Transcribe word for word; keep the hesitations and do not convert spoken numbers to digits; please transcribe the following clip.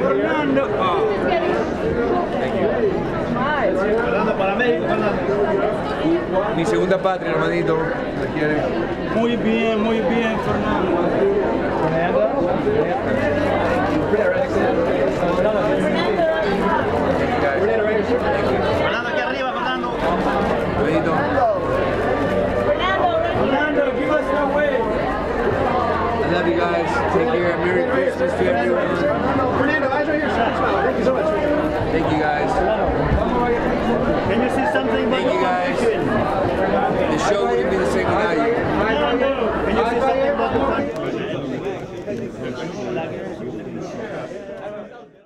Fernando. Fernando para México, Fernando. Mi segunda patria, hermanito. ¿Te quiere? Muy bien, muy bien, Fernando. Fernando, aquí arriba, Fernando. I love you guys. Take care. Merry Christmas to everyone. Fernando, I enjoy your shots. Thank you so much. Thank you guys.